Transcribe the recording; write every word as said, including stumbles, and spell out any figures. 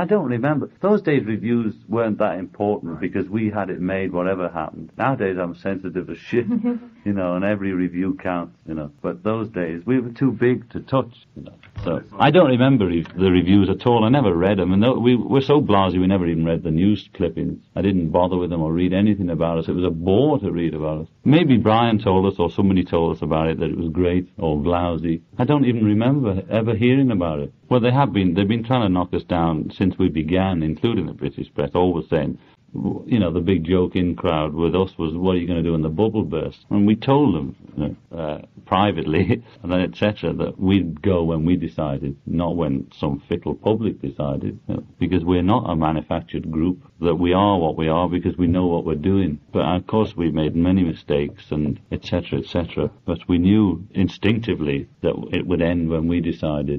I don't remember. Those days reviews weren't that important right. because we had it made whatever happened. Nowadays I'm sensitive as shit, you know, and every review counts, you know. But those days we were too big to touch, you know. So I don't remember re the reviews at all. I never read them. And no, we were so blasé we never even read the news clippings. I didn't bother with them or read anything about us. It was a bore to read about us. Maybe Brian told us or somebody told us about it that it was great or lousy. I don't even remember ever hearing about it. Well, they have been, they've been trying to knock us down since we began, including the British press, always saying, you know, the big joke in crowd with us was, what are you going to do in the bubble burst? And we told them, you know, uh, privately, and then et cetera, that we'd go when we decided, not when some fickle public decided, you know, because we're not a manufactured group, that we are what we are because we know what we're doing. But of course we made many mistakes and et cetera, et cetera, but we knew instinctively that it would end when we decided.